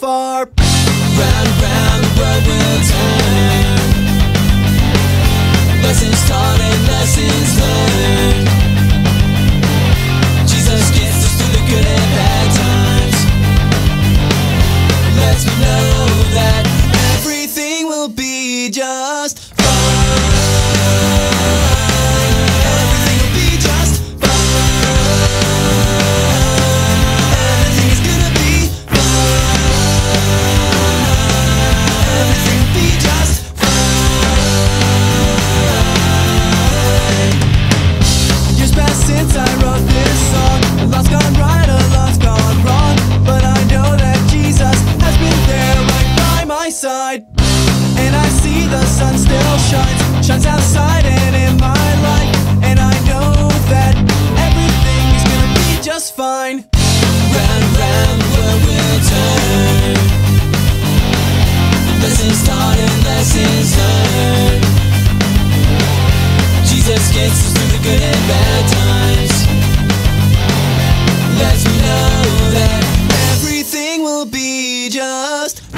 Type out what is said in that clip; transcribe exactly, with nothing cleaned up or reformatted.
far. Round, round the world we'll turn. Lessons taught and lessons learned. Jesus gets us through the good and bad times. Let's know that everything will be just fine. Side. And I see the sun still shines, shines outside and in my life, and I know that everything is gonna be just fine. Round, round, world we'll turn. Lessons taught and lessons learned. Jesus gets us through the good and bad times. Let me know that everything will be just